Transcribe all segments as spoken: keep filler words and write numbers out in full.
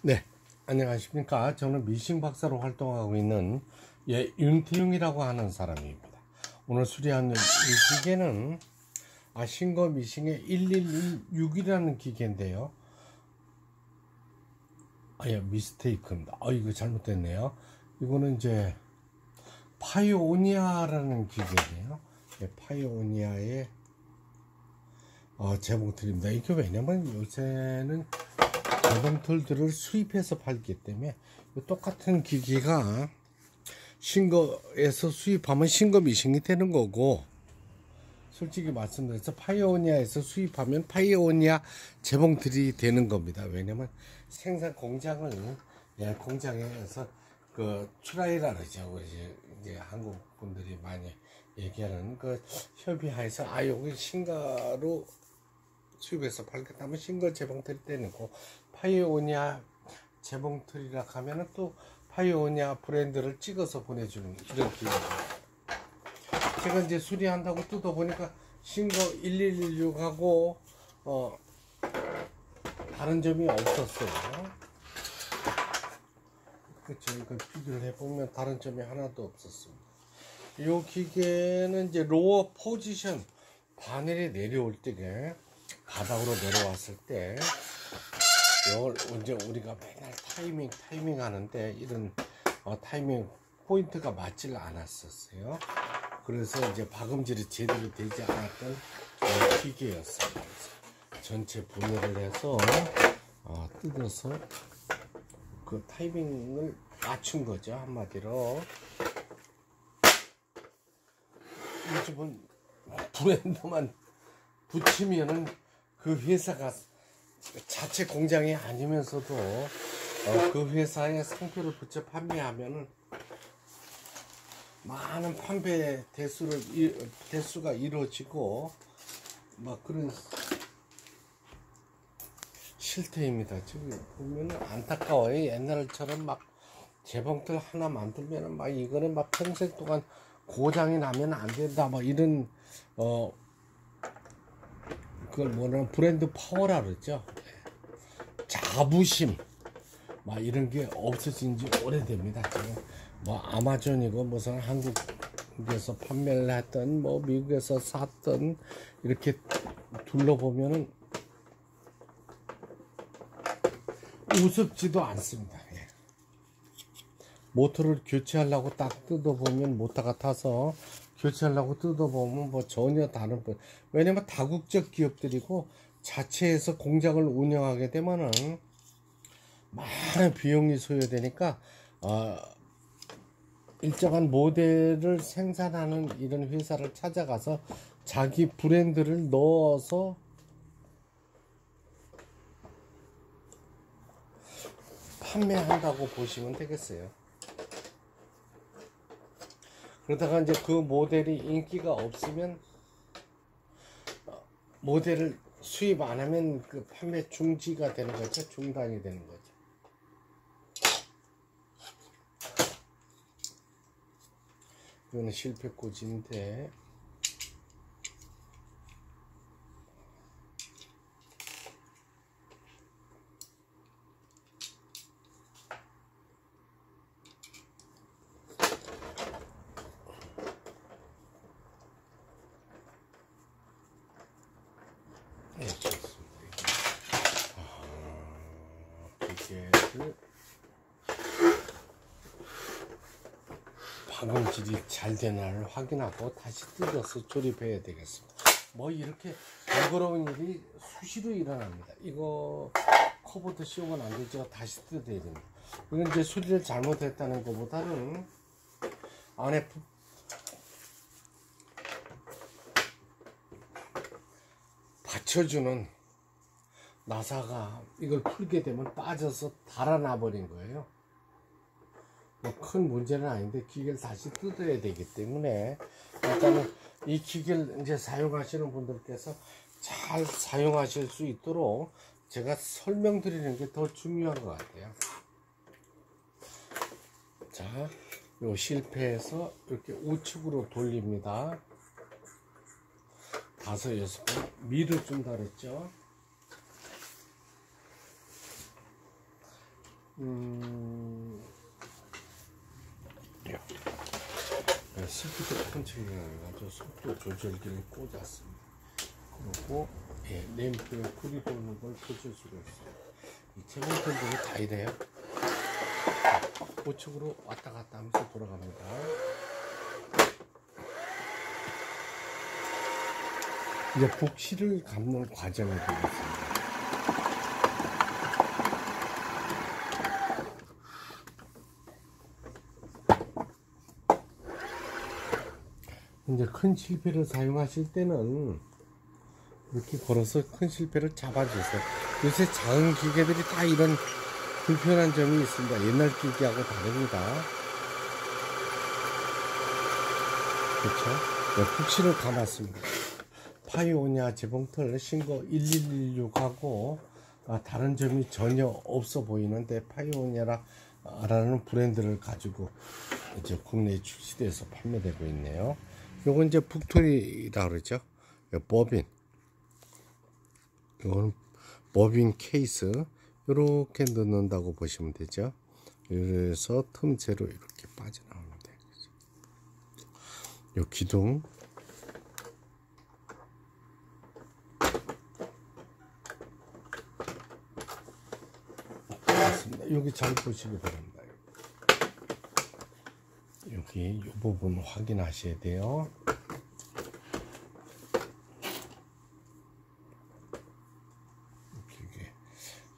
네, 안녕하십니까. 저는 미싱 박사로 활동하고 있는 예, 윤태용이라고 하는 사람입니다. 오늘 수리하는 이 기계는 아, 신거 미싱의 일일육이라는 기계인데요. 아, 예, 미스테이크입니다. 아, 이거 잘못됐네요. 이거는 이제 파이오니아라는 기계예요. 예, 파이오니아의 어, 재봉틀입니다. 이게 왜냐면 요새는 재봉틀들을 수입해서 팔기 때문에 똑같은 기계가 신거에서 수입하면 신거 미싱이 되는 거고, 솔직히 말씀드려서 파이오니아에서 수입하면 파이오니아 재봉틀이 되는 겁니다. 왜냐면 생산 공장을 예, 공장에서 그 출하이라고 그러죠. 이제, 이제 한국 분들이 많이 얘기하는 그 협의하에서 아 여기 신거로 수입해서 팔겠다면 신거 재봉틀이 되는 거, 파이오니아 재봉틀이라 하면은 또 파이오니아 브랜드를 찍어서 보내주는 이런 기계입니다. 제가 이제 수리한다고 뜯어보니까 신거 일일육하고 어 다른 점이 없었어요. 그쵸, 이거 비교를 해보면 다른 점이 하나도 없었습니다. 이 기계는 이제 로어 포지션, 바늘이 내려올 때게 바닥으로 내려왔을 때 이걸 이제 우리가 맨날 타이밍 타이밍 하는데 이런 어, 타이밍 포인트가 맞질 않았었어요. 그래서 이제 박음질이 제대로 되지 않았던 어, 기계였습니다. 전체 분해를 해서 어, 뜯어서 그 타이밍을 맞춘 거죠, 한마디로. 요즘은 브랜드만 붙이면은 그 회사가 자체 공장이 아니면서도 어, 그 회사에 상표를 붙여 판매하면은 많은 판매 대수를 대수가 이루어지고 막 그런 실태입니다. 지금 보면은 안타까워요. 옛날처럼 막 재봉틀 하나 만들면은 막 이거는 막 평생 동안 고장이 나면 안 된다, 막 이런 어 그걸 뭐냐면 브랜드 파워라 그러죠. 자부심 막 이런 게 없어진 지 오래됩니다. 지금 뭐 아마존이고 무슨 한국에서 판매를 했던 뭐 미국에서 샀던 이렇게 둘러보면은 우습지도 않습니다. 예. 모터를 교체하려고 딱 뜯어보면 모터가 타서 교체하려고 뜯어보면 뭐 전혀 다른 분, 왜냐면 다국적 기업들이고 자체에서 공장을 운영하게 되면은 많은 비용이 소요되니까 어, 일정한 모델을 생산하는 이런 회사를 찾아가서 자기 브랜드를 넣어서 판매한다고 보시면 되겠어요. 그러다가 이제 그 모델이 인기가 없으면 모델을 수입 안 하면 그 판매 중지가 되는 거죠. 중단이 되는 거죠. 이거는 실패 꽂이인데 방음질이 잘 되나를 확인하고 다시 뜯어서 조립해야 되겠습니다. 뭐 이렇게 번거로운 일이 수시로 일어납니다. 이거 커버도 씌우면 안 되죠. 다시 뜯어야 됩니다. 이건 이제 수리를 잘못했다는 것보다는 안에 받쳐주는 나사가 이걸 풀게 되면 빠져서 달아나 버린 거예요. 뭐 큰 문제는 아닌데 기계를 다시 뜯어야 되기 때문에 일단은 이 기계를 이제 사용하시는 분들께서 잘 사용하실 수 있도록 제가 설명드리는 게 더 중요한 것 같아요. 자, 요 실패해서 이렇게 우측으로 돌립니다. 다섯, 여섯 번 밀어준다 그랬죠. 음. 야. 스피드 펀칭이 아니라 속도 조절기를 꽂았습니다. 그리고 예, 램프에 쿨이 도는 걸 조절 수가 있어요. 이 채널 컨트롤이 다 이래요. 우측으로 왔다 갔다 하면서 돌아갑니다. 이제 복실을 감는 과정을 보겠습니다. 이제 큰 실패를 사용하실 때는 이렇게 걸어서 큰 실패를 잡아주세요. 요새 작은 기계들이 다 이런 불편한 점이 있습니다. 옛날 기계하고 다릅니다. 그렇죠? 폭신을 네, 감았습니다. 파이오니아 재봉틀 신거 일일일육하고 아, 다른 점이 전혀 없어 보이는데 파이오니아라는 브랜드를 가지고 이제 국내에 출시돼서 판매되고 있네요. 요건 이제 북토리라 그러죠. 요 버빈. 요거는 버빈 케이스. 요렇게 넣는다고 보시면 되죠. 그래서 틈새로 이렇게 빠져나오면 되겠죠. 요 기둥. 맞습니다. 여기 잘 보시기 바랍니다. 여기 이 부분 확인하셔야 돼요. 이렇게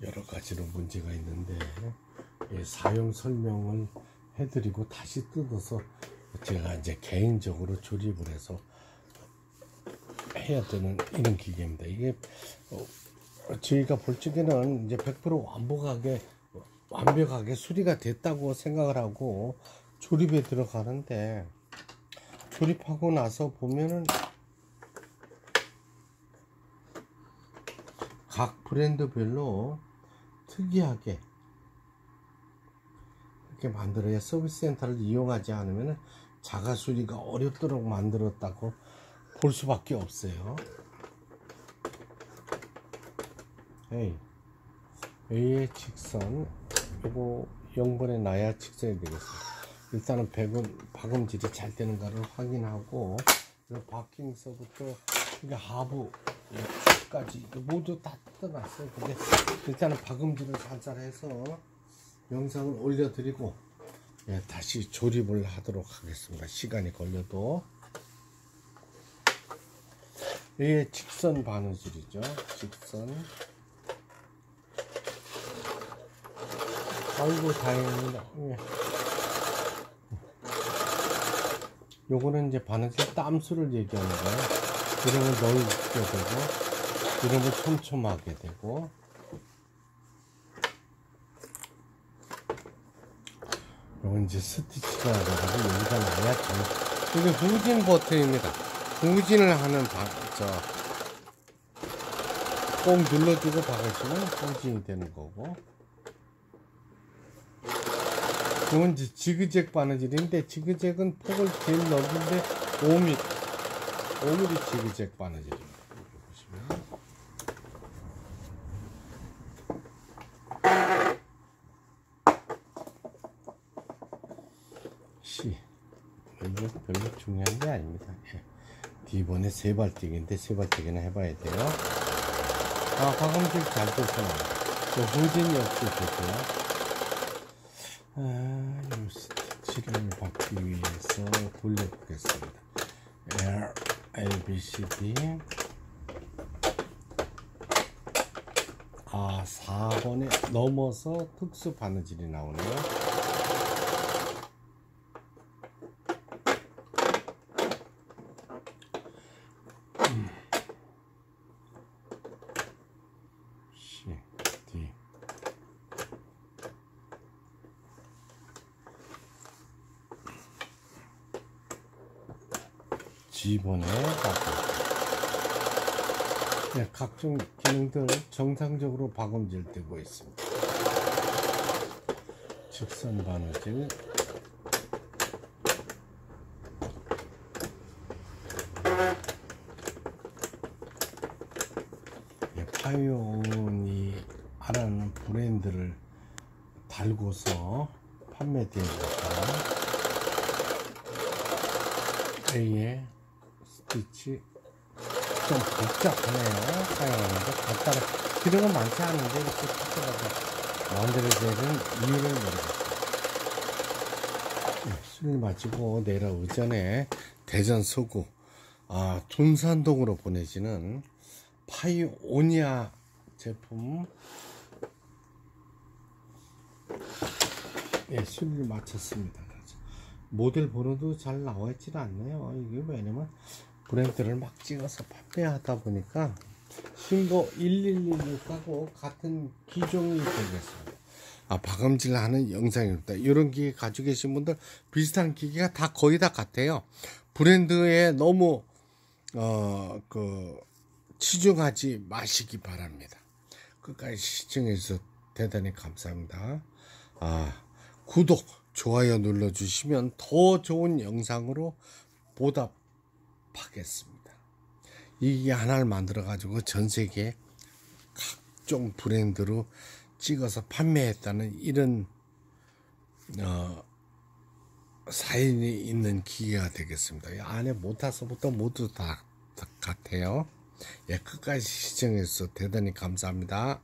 여러 가지로 문제가 있는데 예, 사용 설명을 해드리고 다시 뜯어서 제가 이제 개인적으로 조립을 해서 해야 되는 이런 기계입니다. 이게 어, 저희가 볼 적에는 이제 백 퍼센트 완벽하게 완벽하게 수리가 됐다고 생각을 하고. 조립에 들어가는데 조립하고 나서 보면은 각 브랜드별로 특이하게 이렇게 만들어야 서비스 센터를 이용하지 않으면 자가 수리가 어렵도록 만들었다고 볼 수밖에 없어요. A, A의 직선 이거 영 번에 놔야 직선이 되겠습니다. 일단은 박음, 박음질이 잘 되는가를 확인하고 박킹서부터 이게 하부까지 모두 다 뜯어놨어요. 근데 일단은 박음질을 살살 해서 영상을 올려드리고 예, 다시 조립을 하도록 하겠습니다. 시간이 걸려도 이게 직선 바느질이죠. 직선 아이고 다행입니다. 예. 요거는 이제 바느질 땀수를 얘기하는 거예요. 이런 걸 넓게 되고, 이런 걸 촘촘하게 되고, 요건 이제 스티치가 돼가지고 여기가 나야 돼. 이게 후진 버튼입니다. 후진을 하는 바, 저, 꼭 눌러주고 박으시면 후진이 되는 거고. 이건 이제 지그재그 바느질인데 지그재그는 폭을 제일 넓은데 오 밀리미터 오 밀리미터 지그재그 바느질입니다. C 이거 별로 중요한 게 아닙니다. 예. D번에 세발뜨기인데 세발뜨기는 해봐야 돼요. 아 화공질 잘 됐어요. 또 후진 역시 됐고요. 아, 요 스티치를 받기 위해서 돌려보겠습니다. L, A, B, C, D. 아, 사 번에 넘어서 특수 바느질이 나오네요. 음. C, D. G번에 박음 네, 각종 기능들 정상적으로 박음질 되고 있습니다. 직선 바느질 네, 파이오니아라는 브랜드를 달고서 판매되어있습니다. A의 스티치 좀 복잡하네요. 사용하는데 간단한 기능은 많지 않은데 이렇게 복잡하게 만들어지는 이유를 모르겠어요. 수리를 마치고 내일 오전에 대전 서구 아, 둔산동으로 보내지는 파이오니아 제품 예, 수리를 마쳤습니다. 모델 번호도 잘 나와 있지도 않네요. 이게 왜냐면 브랜드를 막 찍어서 판매하다 보니까 신거 일일일육하고 같은 기종이 되겠습니다. 아, 박음질하는 영상입니다. 이런 기계 가지고 계신 분들 비슷한 기계가 다 거의 다 같아요. 브랜드에 너무 어, 그 치중하지 마시기 바랍니다. 끝까지 시청해 주셔서 대단히 감사합니다. 아, 구독, 좋아요 눌러주시면 더 좋은 영상으로 보답하겠습니다. 이 기계 하나를 만들어 가지고 전 세계 각종 브랜드로 찍어서 판매했다는 이런 어, 사연이 있는 기계가 되겠습니다. 안에 모터서부터 모두 다, 다 같아요. 예, 끝까지 시청해주셔서 대단히 감사합니다.